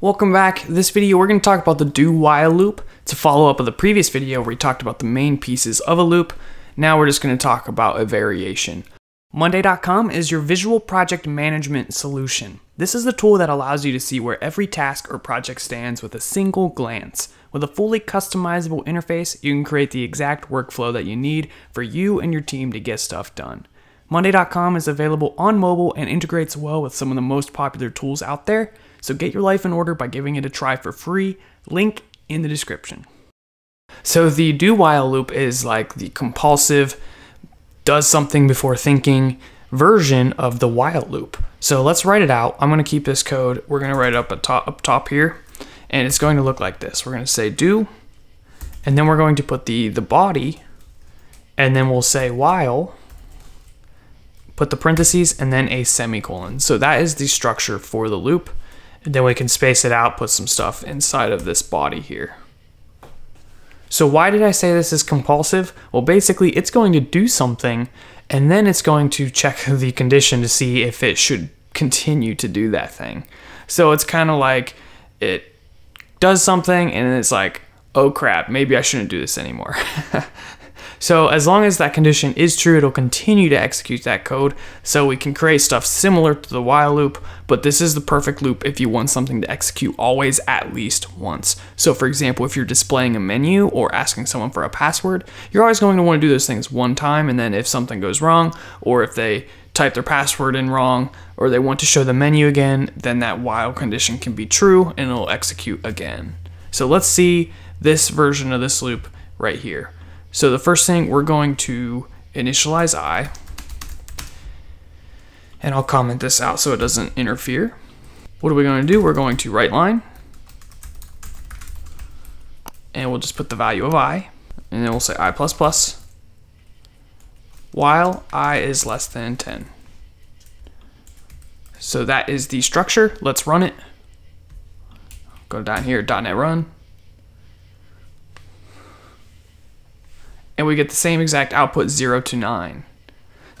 Welcome back. In this video, we're going to talk about the do-while loop. It's a follow-up of the previous video where we talked about the main pieces of a loop. Now we're just going to talk about a variation. Monday.com is your visual project management solution. This is the tool that allows you to see where every task or project stands with a single glance. With a fully customizable interface, you can create the exact workflow that you need for you and your team to get stuff done. Monday.com is available on mobile and integrates well with some of the most popular tools out there, so get your life in order by giving it a try for free. Link in the description. So the do-while loop is like the compulsive, does something before thinking version of the while loop. So let's write it out. I'm going to keep this code. We're going to write it up top here, and it's going to look like this. We're going to say do, and then we're going to put the body, and then we'll say while, put the parentheses, and then a semicolon. So that is the structure for the loop. And then we can space it out, put some stuff inside of this body here. So why did I say this is compulsive? Well, basically it's going to do something and then it's going to check the condition to see if it should continue to do that thing. So it's kind of like it does something and it's like, oh crap, maybe I shouldn't do this anymore. So as long as that condition is true, it'll continue to execute that code. So we can create stuff similar to the while loop, but this is the perfect loop if you want something to execute always at least once. So for example, if you're displaying a menu or asking someone for a password, you're always going to want to do those things one time. And then if something goes wrong, or if they type their password in wrong, or they want to show the menu again, then that while condition can be true and it'll execute again. So let's see this version of this loop right here. So the first thing, we're going to initialize I, and I'll comment this out so it doesn't interfere. What are we going to do? We're going to right line, and we'll just put the value of I, and then we'll say I++, while I is less than 10. So that is the structure. Let's run it. Go down here, .NET Run. And we get the same exact output, 0 to 9.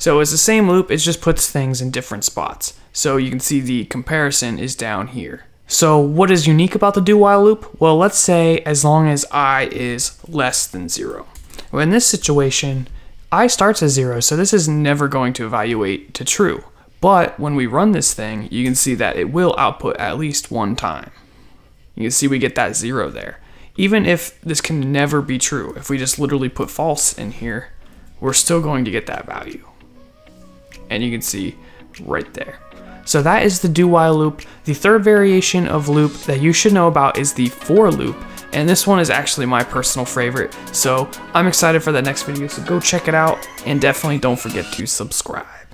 So it's the same loop, it just puts things in different spots. So you can see the comparison is down here. So what is unique about the do while loop? Well, let's say as long as I is less than 0. Well, in this situation, I starts at 0, so this is never going to evaluate to true. But when we run this thing, you can see that it will output at least one time. You can see we get that 0 there. Even if this can never be true, if we just literally put false in here, we're still going to get that value. And you can see right there. So that is the do while loop. The third variation of loop that you should know about is the for loop. And this one is actually my personal favorite. So I'm excited for the next video, so go check it out. And definitely don't forget to subscribe.